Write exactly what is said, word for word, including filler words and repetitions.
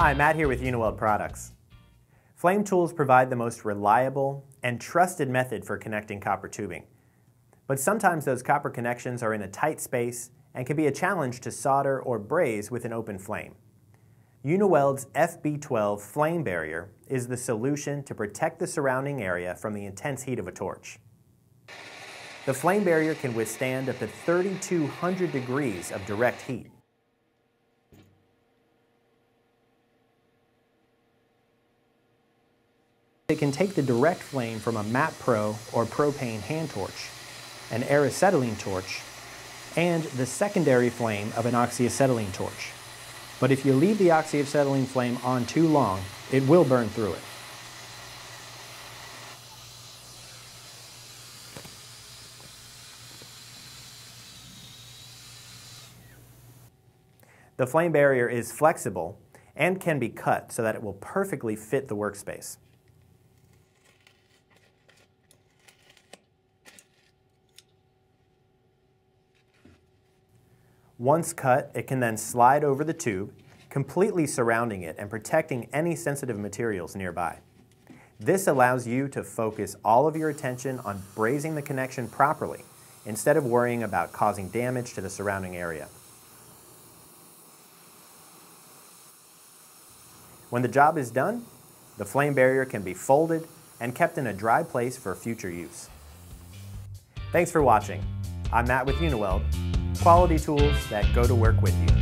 Hi, Matt here with Uniweld Products. Flame tools provide the most reliable and trusted method for connecting copper tubing. But sometimes those copper connections are in a tight space and can be a challenge to solder or braze with an open flame. Uniweld's F B twelve flame barrier is the solution to protect the surrounding area from the intense heat of a torch. The flame barrier can withstand up to thirty-two hundred degrees of direct heat. It can take the direct flame from a MAP Pro or propane hand torch, an aerocetylene torch, and the secondary flame of an oxyacetylene torch. But if you leave the oxyacetylene flame on too long, it will burn through it. The flame barrier is flexible and can be cut so that it will perfectly fit the workspace. Once cut, it can then slide over the tube, completely surrounding it and protecting any sensitive materials nearby. This allows you to focus all of your attention on brazing the connection properly, instead of worrying about causing damage to the surrounding area. When the job is done, the flame barrier can be folded and kept in a dry place for future use. Thanks for watching. I'm Matt with Uniweld. Quality tools that go to work with you.